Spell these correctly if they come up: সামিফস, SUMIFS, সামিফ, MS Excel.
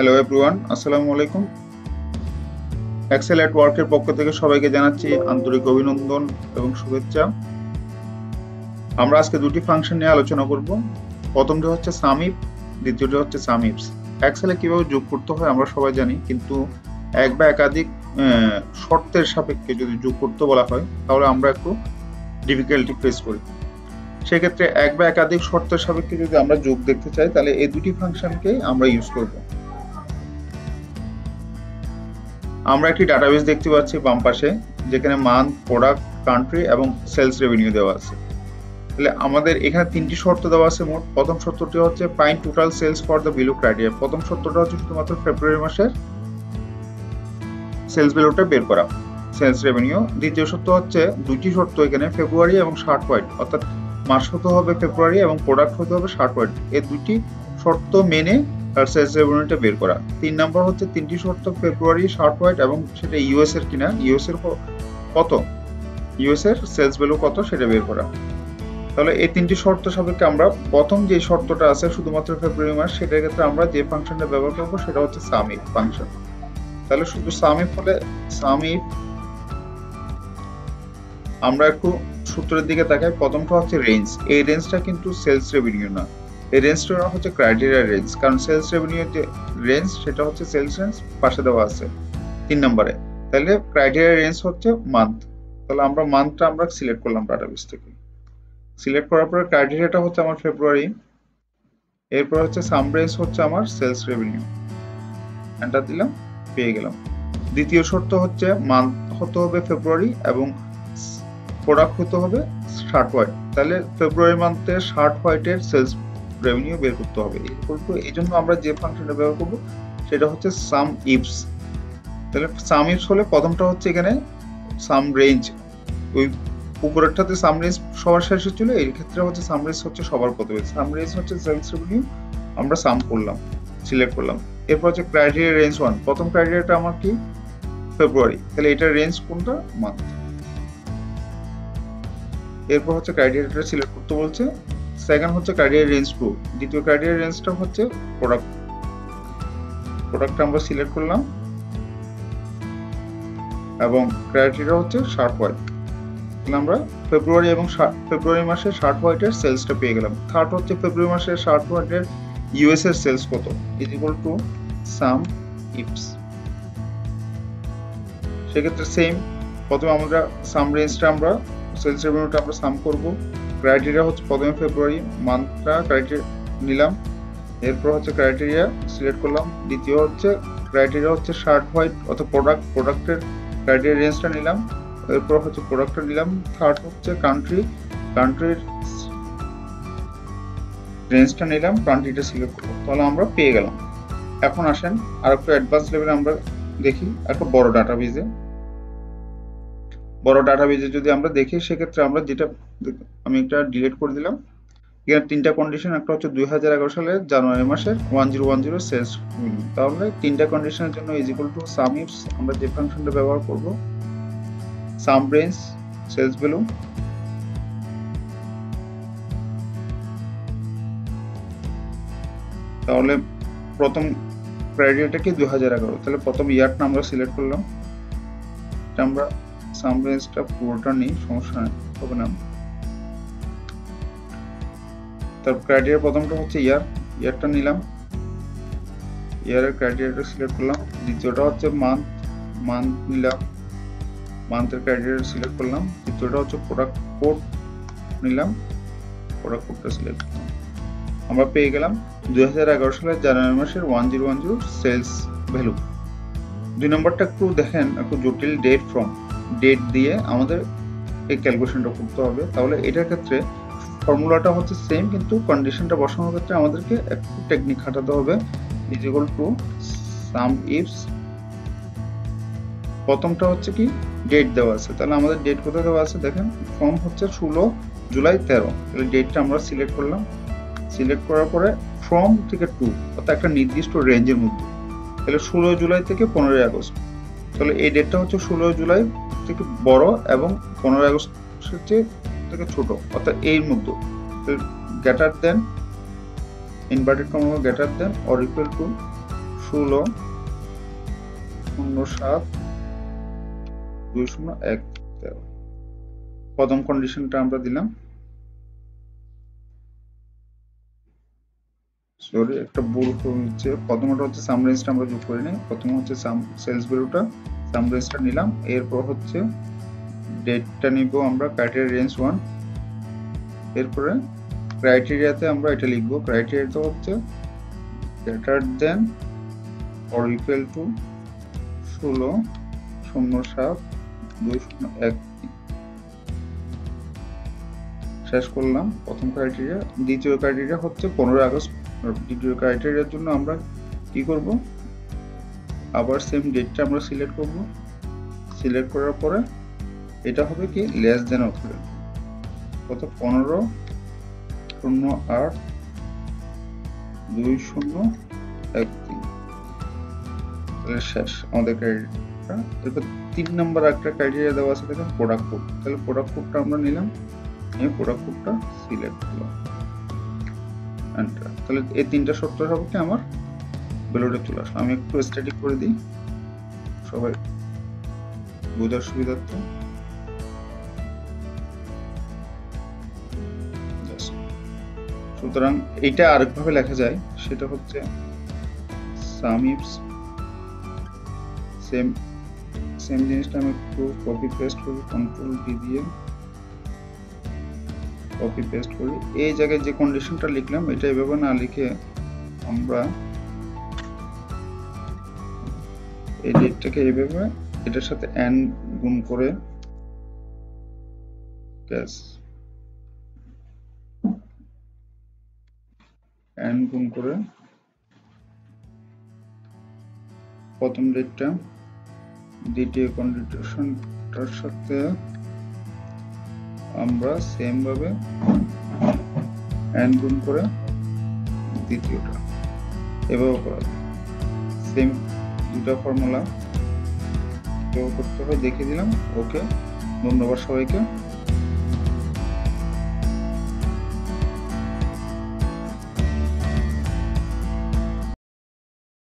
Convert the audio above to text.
Hello everyone, আসসালামু আলাইকুম। Excel এট ওয়ার্কের পক্ষ থেকে সবাইকে জানাচ্ছি আন্তরিক অভিনন্দন এবং শুভেচ্ছা। আমরা আজকে দুটি ফাংশন নিয়ে আলোচনা করব। প্রথমটা হচ্ছে সামিফ, দ্বিতীয়টা হচ্ছে সামিফস। এক্সেলে কিভাবে যোগ করতে হয় আমরা সবাই জানি, কিন্তু এক বা একাধিক শর্তের সাপেক্ষে যদি যোগ করতে বলা হয় তাহলে আমরা একটু ডিফিকাল্টি ফেস করি। সেক্ষেত্রে এক বা একাধিক শর্তের সাপেক্ষে যদি আমরা যোগ দেখতে চাই তাহলে এই দুটি ফাংশনকে আমরা ইউজ করব। আমরা একটি ডাটাবেস দেখতে পাচ্ছি বাম পাশে, যেখানে মান্থ, প্রোডাক্ট, কান্ট্রি এবং সেলস রেভিনিউ দেওয়া আছে। তাহলে আমাদের এখানে তিনটি শর্ত দেওয়া আছে মোট। প্রথম শর্তটি হচ্ছে find total sales for the below criteria. প্রথম শর্তটা হচ্ছে শুধুমাত্র ফেব্রুয়ারি মাসের সেলস ভ্যালুটা বের করা, সেলস রেভিনিউ। দ্বিতীয় শর্ত হচ্ছে দুইটি শর্ত এখানে, ফেব্রুয়ারি এবং শার্ট হোয়াইট, অর্থাৎ মাস হতে হবে ফেব্রুয়ারি এবং প্রোডাক্ট হতে হবে শার্ট হোয়াইট। এই দুটি শর্ত মেনে তার সেলস রেভিনিউটা বের করা। তিন নম্বর হচ্ছে তিনটি শর্ত, ফেব্রুয়ারি, শার্ট হোয়াইট এবং সেটা ইউএস এর কিনা, ইউএস এর কত, ইউএস এর সেলস ভ্যালু কত সেটা বের করা। তাহলে এই তিনটি শর্ত সাপেক্ষে আমরা প্রথম যে শর্তটা আছে শুধুমাত্র ফেব্রুয়ারি মাস, সেটার ক্ষেত্রে আমরা যে ফাংশনটা ব্যবহার করবো সেটা হচ্ছে সামিফ ফাংশন। তাহলে শুধু সামিফ হলে সামিফ আমরা একটু সূত্রের দিকে তাকাই। প্রথমটা হচ্ছে রেঞ্জ, এই রেঞ্জটা কিন্তু সেলস রেভিনিউ না, এই রেঞ্জটা হচ্ছে ক্রাইটেরিয়া রেঞ্জ, কারণ সেলস রেভিনিউ যে রেঞ্জ সেটা হচ্ছে সেলস রেঞ্জ পাশে দেওয়া আছে 3 নম্বরে। তাহলে ক্রাইটেরিয়া রেঞ্জ হচ্ছে মান্থ। তাহলে আমরা মান্থটা আমরা সিলেক্ট করলাম ডাটাবেস থেকে, সিলেক্ট করার পরে ক্রাইটেরিয়াটা হচ্ছে আমার ফেব্রুয়ারি, এরপর হচ্ছে সাম রেঞ্জ হচ্ছে আমার সেলস রেভিনিউ, এন্টার দিলাম, পেয়ে গেলাম। দ্বিতীয় শর্ত হচ্ছে মান্থ হতে হবে ফেব্রুয়ারি এবং প্রোডাক্ট হতে হবে শার্ট হোয়াইট। তাহলে ফেব্রুয়ারি মান্থে শার্ট হোয়াইটের সেলস রেভিনিউ বের করতে হবে। এই জন্য আমরা যে ফাংশনটা ব্যবহার করব সেটা হচ্ছে সাম ইফস। তাহলে সাম ইফস হলে প্রথমটা হচ্ছে এখানে সাম রেঞ্জ, ওই উপরেরটাতে সাম রেঞ্জ সবার শেষে ছিল, এই ক্ষেত্রে হচ্ছে সাম রেঞ্জ হচ্ছে সবার প্রথমে। সাম রেঞ্জ হচ্ছে সেলস রেভিনিউ, আমরা সাম করলাম, সিলেক্ট করলাম। এরপর হচ্ছে ক্রাইটেরিয়া রেঞ্জ 1, প্রথম ক্রাইটেরিয়াটা আমার কি ফেব্রুয়ারি, তাহলে এটা রেঞ্জ কোনটা মান্থ। এরপর হচ্ছে ক্রাইটেরিয়াটা সিলেক্ট করতে বলছে। সেকেন্ড হচ্ছে ক্রাইটেরিয়া রেঞ্জ 2, দ্বিতীয় ক্রাইটেরিয়া রেঞ্জটা হচ্ছে প্রোডাক্ট, প্রোডাক্টটা আমরা সিলেক্ট করলাম এবং ক্রাইটেরিয়া হচ্ছে শার্ট হোয়াইট। তাহলে আমরা ফেব্রুয়ারি এবং ফেব্রুয়ারি মাসে শার্ট হোয়াইটের সেলসটা পেয়ে গেলাম। থার্ড হচ্ছে ফেব্রুয়ারি মাসে শার্ট হোয়াইটের ইউএস এর সেলস কত, is equal to some ifs. সেক্ষেত্রে সেম, প্রথমে আমরা সাম রেঞ্জটা আমরা সেলস রেভিনিউটা আমরা সাম করব। ক্রাইটেরিয়া হচ্ছে প্রথমে ফেব্রুয়ারি মান্থটা ক্রাইটেরিয়া নিলাম, এরপর হচ্ছে ক্রাইটেরিয়া সিলেক্ট করলাম। দ্বিতীয় হচ্ছে ক্রাইটেরিয়া হচ্ছে শার্ট হোয়াইট অর্থাৎ প্রোডাক্ট, প্রোডাক্টের ক্রাইটেরিয়া রেঞ্জটা নিলাম, এরপর হচ্ছে প্রোডাক্টটা নিলাম। থার্ড হচ্ছে কান্ট্রি, কান্ট্রির রেঞ্জটা নিলাম, কান্ট্রিটা সিলেক্ট করলাম, তাহলে আমরা পেয়ে গেলাম। এখন আসেন আর একটু অ্যাডভান্স লেভেলে আমরা দেখি একটা বড় ডাটাবেজে। বড় ডাটাবেজে যদি আমরা দেখি সেক্ষেত্রে আমরা যেটা, আমি এটা ডিলিট করে দিলাম, এখানে তিনটা কন্ডিশন, একটা হচ্ছে 2011 সালে জানুয়ারি মাসের 1010 সেলস। তাহলে তিনটা কন্ডিশনের জন্য is equal to some ifs আমরা যে ফাংশনটা ব্যবহার করব, সাম রেঞ্জ সেলস ভ্যালু, তাহলে প্রথম ক্রাইটেরিয়াটা কি 2011, তাহলে প্রথম ইয়ারটা আমরা সিলেক্ট করলাম, এটা আমরা সাম রেঞ্জটা পুরোটা নেই, সমস্যা হবে না। তারপর ক্রাইটেরিয়া প্রথমটা হচ্ছে ইয়ার, ইয়ারটা নিলাম, ইয়ারের ক্রাইটেরিয়াটা সিলেক্ট করলাম। দ্বিতীয়টা হচ্ছে মান্থ, মান্থ নিলাম, মান্থের ক্রাইটেরিয়া সিলেক্ট করলাম। দ্বিতীয়টা হচ্ছে প্রোডাক্ট কোড নিলাম, প্রোডাক্ট কোডটা সিলেক্ট করলাম, আমরা পেয়ে গেলাম 2011 সালের জানুয়ারি মাসের 1010 সেলস ভ্যালু। 2 নম্বরটা একটু দেখেন, একটু জটিল, ডেট ফ্রম, ডেট দিয়ে আমাদের এই ক্যালকুলেশনটা করতে হবে। তাহলে এটার ক্ষেত্রে ফর্মুলাটা হচ্ছে সেম, কিন্তু কন্ডিশনটা বসানোর ক্ষেত্রে আমাদেরকে একটু টেকনিক খাটাতে হবে। Is equal to some ifs, প্রথমটা হচ্ছে কি ডেট দেওয়া আছে, তাহলে আমাদের ডেট কোথায় দেওয়া আছে দেখেন, ফর্ম হচ্ছে 16 জুলাই 13, তাহলে ডেটটা আমরা সিলেক্ট করলাম, সিলেক্ট করার পরে ফ্রম থেকে টু, অর্থাৎ একটা নির্দিষ্ট রেঞ্জের মধ্যে, তাহলে 16 জুলাই থেকে 15 আগস্ট। তাহলে এই ডেটটা হচ্ছে 16 জুলাই থেকে বড় এবং 15 আগস্ট থেকে ছোট, অর্থাৎ এর মধ্যে। Greater than, inverted comma greater than or equal to ১৬ ০৭ ২০ ১ ১৩। প্রথম কন্ডিশনটা আমরা দিলাম, সরি একটা ভুল হচ্ছে। প্রথমটা হচ্ছে সাম রেঞ্জটা আমরা যোগ করি নাই, প্রথম হচ্ছে সেলস ভ্যালুটা সাম রেঞ্জটা নিলাম, এরপর হচ্ছে ডেটটা নিব আমরা ক্রাইটেরিয়া রেঞ্জ 1, এরপরে ক্রাইটেরিয়াতে আমরা এটা লিখব, ক্রাইটেরিয়াতে হচ্ছে greater than or equal to ১৬ ০৭ ২০ ১ ৩। শেষ করলাম প্রথম ক্রাইটেরিয়া। দ্বিতীয় ক্রাইটেরিয়া হচ্ছে ১৫ আগস্ট। দ্বিতীয় ক্রাইটেরিয়ার জন্য আমরা কি করব, আবার সেম ডেটটা আমরা সিলেক্ট করব, সিলেক্ট করার পরে এটা হবে কি লেস দেন অথবা কত ১৫ ০৮ ২০ ১ ৩। শেষ আমাদের ক্রাইটেরিয়াটা। এরপর ৩ নম্বর একটা ক্রাইটেরিয়া দেওয়া আছে, দেখেন প্রোডাক্ট কোড। তাহলে প্রোডাক্ট কোডটা আমরা নিলাম, নিয়ে প্রোডাক্ট কোডটা সিলেক্ট করলাম, এন্টার। তাহলে এই 3টা শর্ত হবে কি আমার ভ্যালুটা চলে আসলো। আমি একটু স্ট্যাটিক করে দিই সবাই বোঝার সুবিধার্থে। সুতরাং এটা আরেকভাবে লেখা যায়, সেটা হচ্ছে সামিফস। সেম জিনিসটা আমি একটু কপি পেস্ট করি, কন্ট্রোল ডি দিয়ে কপি পেস্ট করি। এই জায়গায় যে কন্ডিশনটা লিখলাম এটা এভাবে না লিখে আমরা এই ডেটটাকে এভাবে এটার সাথে এন গুণ করে ক্যাশ এন গুণ করে প্রথম ডেটটা দ্বিতীয় কন্ডিশনটার সাথে আমরা সেম ভাবে এন গুণ করে দ্বিতীয়টা, এভাবে করা যায়। সেম দুটো ফর্মুলা করতে হবে, দেখে দিলাম। ওকে, ধন্যবাদ সবাইকে।